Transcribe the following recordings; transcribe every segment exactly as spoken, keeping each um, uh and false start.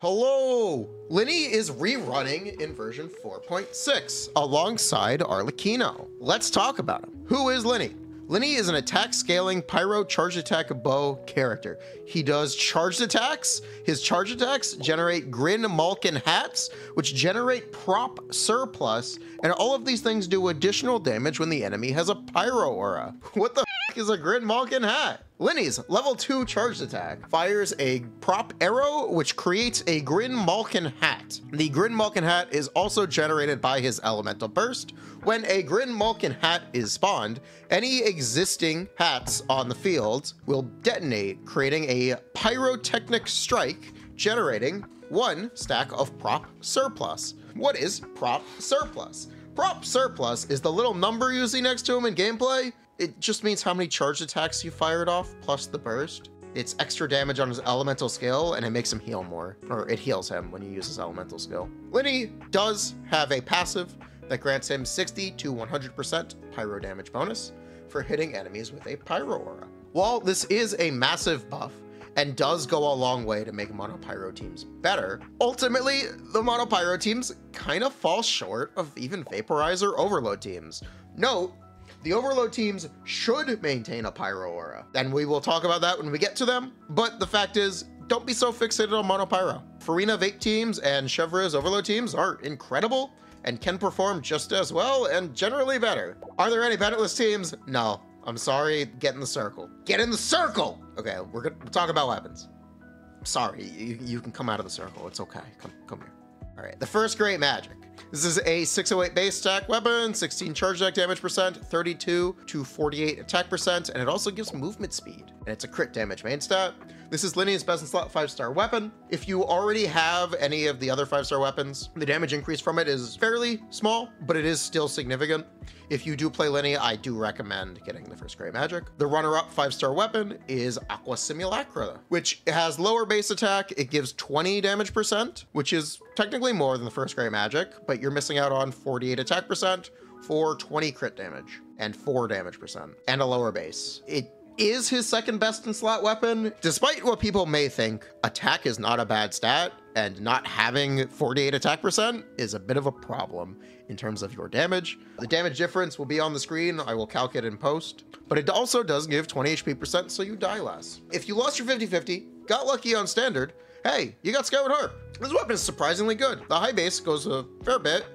Hello! Lyney is rerunning in version four point six alongside Arlecchino. Let's talk about him. Who is Lyney? Lyney is an attack scaling pyro charge attack bow character. He does charged attacks. His charge attacks generate Grin Malkin hats, which generate prop surplus, and all of these things do additional damage when the enemy has a pyro aura. What the f is a Grin Malkin hat? Lyney's level two charged attack fires a prop arrow, which creates a Grin Malkin hat. The Grin Malkin hat is also generated by his elemental burst. When a Grin Malkin hat is spawned, any existing hats on the field will detonate, creating a pyrotechnic strike, generating one stack of prop surplus. What is prop surplus? Prop surplus is the little number you see next to him in gameplay. It just means how many charged attacks you fired off, plus the burst. It's extra damage on his elemental skill, and it makes him heal more. Or it heals him when you use his elemental skill. Lyney does have a passive that grants him sixty to one hundred percent pyro damage bonus for hitting enemies with a pyro aura. While this is a massive buff, and does go a long way to make mono pyro teams better, ultimately, the mono pyro teams kind of fall short of even vaporizer overload teams. Note, the overload teams should maintain a pyro aura, and we will talk about that when we get to them. But the fact is, don't be so fixated on mono pyro. Furina vape teams and Chevreuse overload teams are incredible and can perform just as well and generally better. Are there any Bennettless teams? No, I'm sorry, get in the circle. Get in the circle! Okay, we're gonna talk about weapons. I'm sorry, you, you can come out of the circle, it's okay, come, come here. All right, the First Gray Magic. This is a six oh eight base attack weapon, sixteen charge attack damage percent, thirty-two to forty-eight attack percent, and it also gives movement speed. And it's a crit damage main stat. This is Lyney's best in slot five star weapon. If you already have any of the other five star weapons, the damage increase from it is fairly small, but it is still significant. If you do play Lyney, I do recommend getting the First Gray Magic. The runner-up five star weapon is Aqua Simulacra, which has lower base attack. It gives twenty damage percent, which is technically more than the First Gray Magic, but you're missing out on forty-eight attack percent for twenty crit damage and four damage percent and a lower base. It is his second best in slot weapon. Despite what people may think, attack is not a bad stat, and not having forty-eight attack percent is a bit of a problem in terms of your damage. The damage difference will be on the screen. I will calc it in post, but it also does give twenty H P percent, so you die less. If you lost your fifty fifty, got lucky on standard, hey, you got Skyward Harp. This weapon is surprisingly good. The high base goes a fair bit,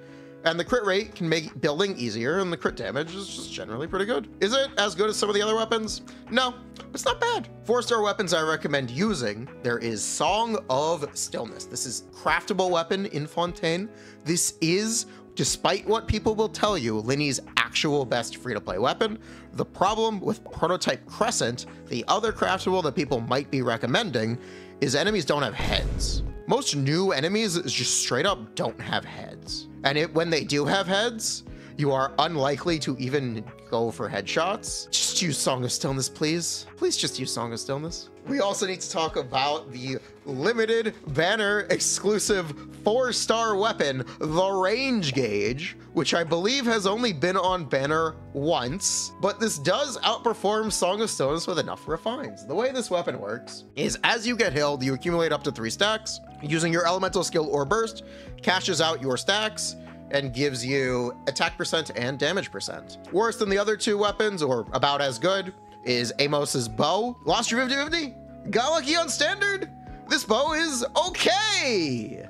and the crit rate can make building easier, and the crit damage is just generally pretty good. Is it as good as some of the other weapons? No, it's not bad. Four star weapons I recommend using. There is Song of Stillness. This is craftable weapon in Fontaine. This is, despite what people will tell you, Lyney's actual best free-to-play weapon. The problem with Prototype Crescent, the other craftable that people might be recommending, is enemies don't have heads. Most new enemies just straight up don't have heads. And it, when they do have heads, you are unlikely to even go for headshots. Just use Song of Stillness, please. Please just use Song of Stillness. We also need to talk about the limited banner exclusive four star weapon, the Range Gauge, which I believe has only been on banner once, but this does outperform Song of Stillness with enough refines. The way this weapon works is as you get healed, you accumulate up to three stacks. Using your elemental skill or burst, cashes out your stacks, and gives you attack percent and damage percent. Worse than the other two weapons, or about as good, is Amos's bow. Lost your fifty fifty? Got lucky on standard? This bow is okay!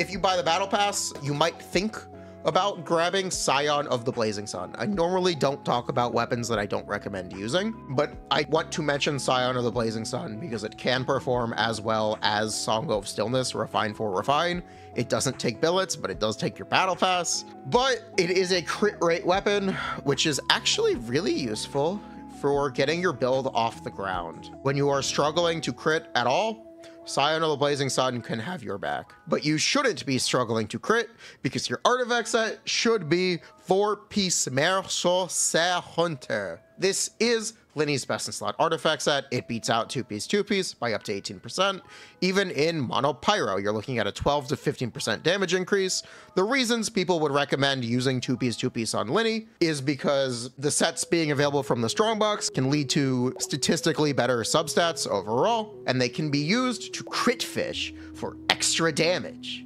If you buy the battle pass, you might think about grabbing Scion of the Blazing Sun. I normally don't talk about weapons that I don't recommend using, but I want to mention Scion of the Blazing Sun because it can perform as well as Song of Stillness, Refine for Refine. It doesn't take billets, but it does take your battle pass. But it is a crit rate weapon, which is actually really useful for getting your build off the ground. When you are struggling to crit at all, Scion of the Blazing Sun can have your back, but you shouldn't be struggling to crit because your artifact set should be four-piece Marechaussee Hunter. This is Lyney's best in slot artifact set. It beats out two-piece, two-piece by up to eighteen percent. Even in Mono Pyro, you're looking at a twelve to fifteen percent damage increase. The reasons people would recommend using two-piece, two-piece on Lyney is because the sets being available from the strongbox can lead to statistically better substats overall, and they can be used to crit fish for extra damage.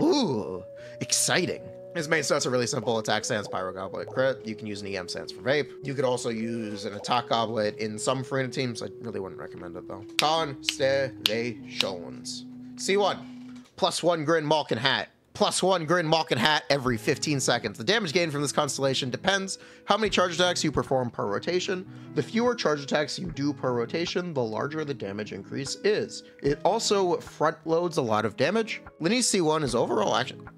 Ooh, exciting. His main stats are really simple. Attack Sans, Pyro Goblet, Crit. You can use an E M Sans for Vape. You could also use an Attack Goblet in some Furina teams. I really wouldn't recommend it, though. Constellations. C one. Plus one Grin Malkin Hat. Plus one Grin Malkin Hat every fifteen seconds. The damage gained from this constellation depends how many charge attacks you perform per rotation. The fewer charge attacks you do per rotation, the larger the damage increase is. It also front loads a lot of damage. Lyney's C one is overall action.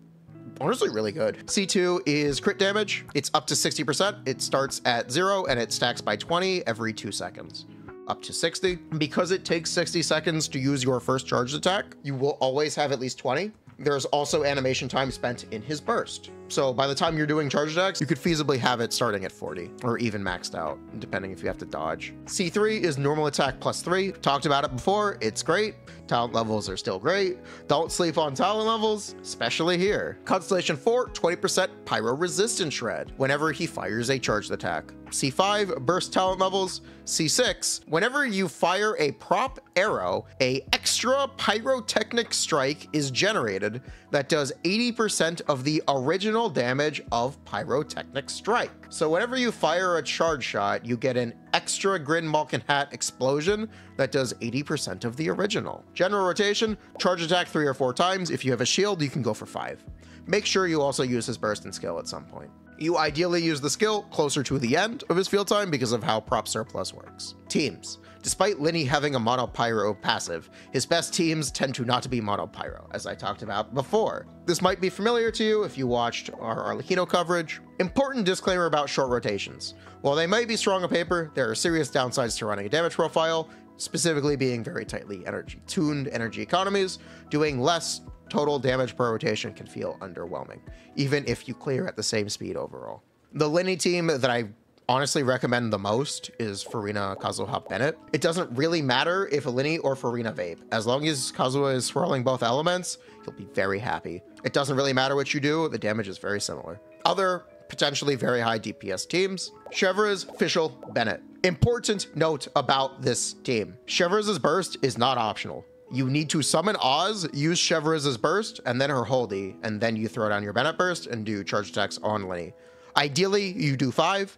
Honestly, really good. C two is crit damage. It's up to sixty percent. It starts at zero and it stacks by twenty every two seconds, up to sixty. Because it takes sixty seconds to use your first charged attack, you will always have at least twenty. There's also animation time spent in his burst. So by the time you're doing charge attacks, you could feasibly have it starting at forty or even maxed out, depending if you have to dodge. C three is normal attack plus three. Talked about it before. It's great. Talent levels are still great. Don't sleep on talent levels, especially here. Constellation four, twenty percent pyro resistant shred whenever he fires a charged attack. C five, burst talent levels. C six, whenever you fire a prop arrow, a extra pyrotechnic strike is generated that does eighty percent of the original damage of pyrotechnic strike. So whenever you fire a charge shot, you get an extra Grin Malkin Hat explosion that does eighty percent of the original. General rotation, charge attack three or four times. If you have a shield, you can go for five. Make sure you also use his burst and skill at some point. You ideally use the skill closer to the end of his field time because of how Prop Surplus works. Teams. Despite Lyney having a Mono Pyro passive, his best teams tend to not be Mono Pyro, as I talked about before. This might be familiar to you if you watched our Arlecchino coverage. Important disclaimer about short rotations. While they might be strong on paper, there are serious downsides to running a damage profile, specifically being very tightly energy tuned energy economies. Doing less total damage per rotation can feel underwhelming, even if you clear at the same speed overall. The Lyney team that I honestly recommend the most is Furina, Kazuha, Bennett. It doesn't really matter if Lyney or Furina vape. As long as Kazuha is swirling both elements, you'll be very happy. It doesn't really matter what you do, the damage is very similar. Other potentially very high D P S teams, Chevreuse, Fischl, Bennett. Important note about this team. Chevreuse's burst is not optional. You need to summon Oz, use Chevreuse's burst, and then her holdy, and then you throw down your Bennett burst and do charge attacks on Lyney. Ideally, you do five.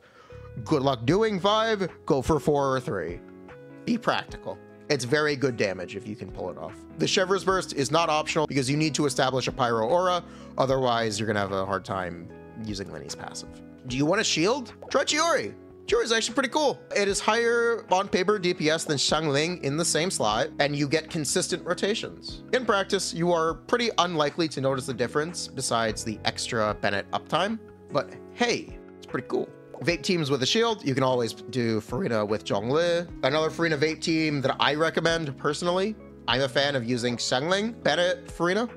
Good luck doing five. Go for four or three. Be practical. It's very good damage if you can pull it off. The Chevreuse burst is not optional because you need to establish a Pyro Aura. Otherwise, you're going to have a hard time using Lyney's passive. Do you want a shield? Try Chiori. Chiori is actually pretty cool. It is higher on paper D P S than Xiangling in the same slot, and you get consistent rotations. In practice, you are pretty unlikely to notice the difference besides the extra Bennett uptime, but hey, it's pretty cool. Vape teams with a shield, you can always do Furina with Zhongli. Another Furina vape team that I recommend personally, I'm a fan of using Xiangling, Bennett, Furina.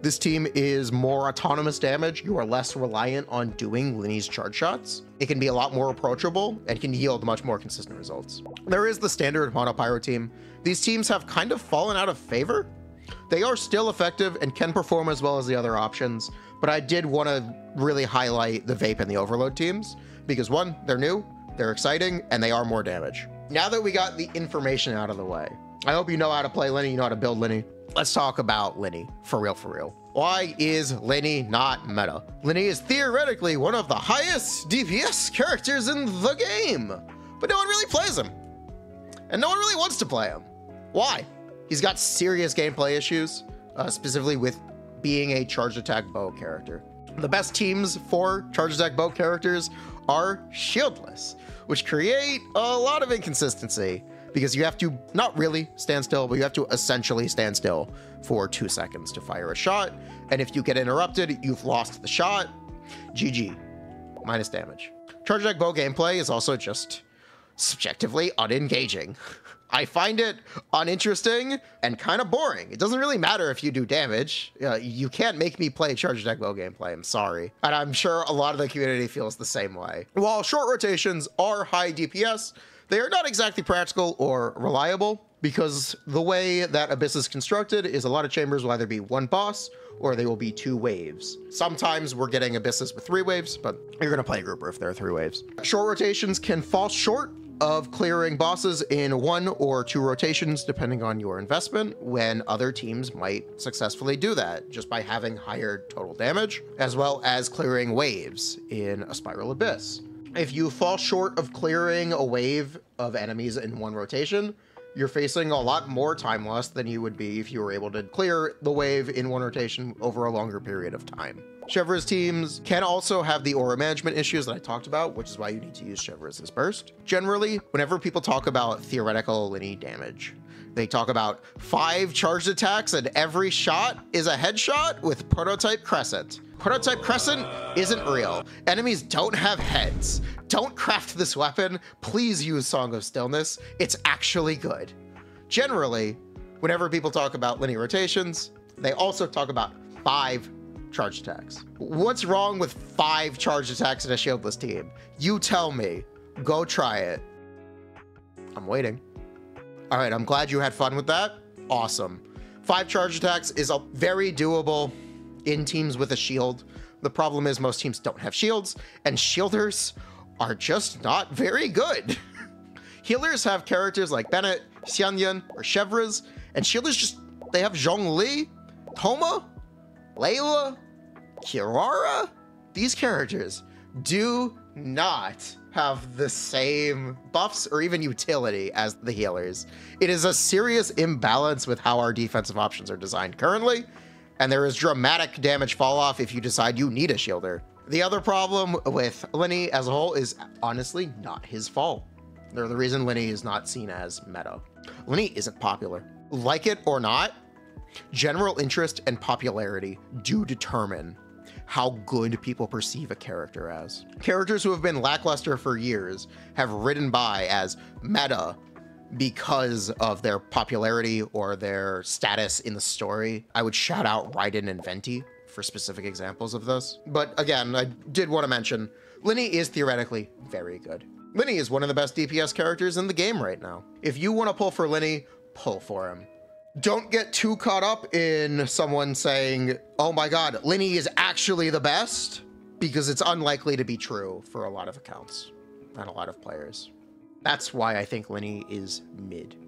This team is more autonomous damage. You are less reliant on doing Lyney's charge shots. It can be a lot more approachable and can yield much more consistent results. There is the standard Mono Pyro team. These teams have kind of fallen out of favor. They are still effective and can perform as well as the other options, but I did want to really highlight the Vape and the Overload teams because one, they're new, they're exciting, and they are more damage. Now that we got the information out of the way, I hope you know how to play Lyney, you know how to build Lyney. Let's talk about Lyney, for real, for real. Why is Lyney not meta? Lyney is theoretically one of the highest D P S characters in the game, but no one really plays him. And no one really wants to play him. Why? He's got serious gameplay issues, uh, specifically with being a charge attack bow character. The best teams for charge attack bow characters are shieldless, which create a lot of inconsistency. Because you have to not really stand still, but you have to essentially stand still for two seconds to fire a shot. And if you get interrupted, you've lost the shot. G G, minus damage. Charge deck bow gameplay is also just subjectively unengaging. I find it uninteresting and kind of boring. It doesn't really matter if you do damage. Uh, you can't make me play Charge Deck low gameplay, I'm sorry. And I'm sure a lot of the community feels the same way. While short rotations are high D P S, they are not exactly practical or reliable because the way that Abyss is constructed is a lot of chambers will either be one boss or they will be two waves. Sometimes we're getting Abysses with three waves, but you're gonna play Grouper if there are three waves. Short rotations can fall short of clearing bosses in one or two rotations, depending on your investment, when other teams might successfully do that just by having higher total damage, as well as clearing waves in a Spiral Abyss. If you fall short of clearing a wave of enemies in one rotation, you're facing a lot more time loss than you would be if you were able to clear the wave in one rotation over a longer period of time. Chevreuse teams can also have the aura management issues that I talked about, which is why you need to use Chevreuse's burst. Generally, whenever people talk about theoretical Lyney damage, they talk about five charged attacks and every shot is a headshot with Prototype Crescent. Prototype Crescent isn't real. Enemies don't have heads. Don't craft this weapon. Please use Song of Stillness. It's actually good. Generally, whenever people talk about Lyney rotations, they also talk about five charge attacks. What's wrong with five charge attacks in a shieldless team? You tell me. Go try it. I'm waiting. All right, I'm glad you had fun with that. Awesome. Five charge attacks is a very doable in teams with a shield. The problem is most teams don't have shields, and shielders are just not very good. Healers have characters like Bennett, Xianyun, or Chevreuse, and shielders just, they have Zhongli, Thoma, Layla, Kirara. These characters do not have the same buffs or even utility as the healers. It is a serious imbalance with how our defensive options are designed currently, and there is dramatic damage fall off if you decide you need a shielder. The other problem with Lyney as a whole is honestly not his fault. They're the reason Lyney is not seen as meta. Lyney isn't popular. Like it or not, general interest and popularity do determine how good people perceive a character as. Characters who have been lackluster for years have ridden by as meta because of their popularity or their status in the story. I would shout out Raiden and Venti for specific examples of this. But again, I did want to mention, Lyney is theoretically very good. Lyney is one of the best D P S characters in the game right now. If you want to pull for Lyney, pull for him. Don't get too caught up in someone saying, oh my God, Lyney is actually the best, because it's unlikely to be true for a lot of accounts and a lot of players. That's why I think Lyney is mid.